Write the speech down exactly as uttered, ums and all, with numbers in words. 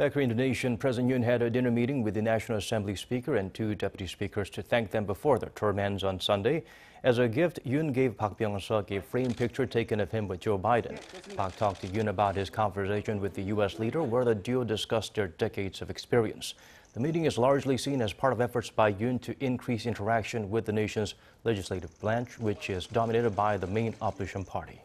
Back to Indonesia, President Yoon had a dinner meeting with the National Assembly Speaker and two deputy speakers to thank them before their term ends on Sunday. As a gift, Yoon gave Park Byeong-seung a framed picture taken of him with Joe Biden. Park talked to Yoon about his conversation with the U S leader, where the duo discussed their decades of experience. The meeting is largely seen as part of efforts by Yoon to increase interaction with the nation's legislative branch, which is dominated by the main opposition party.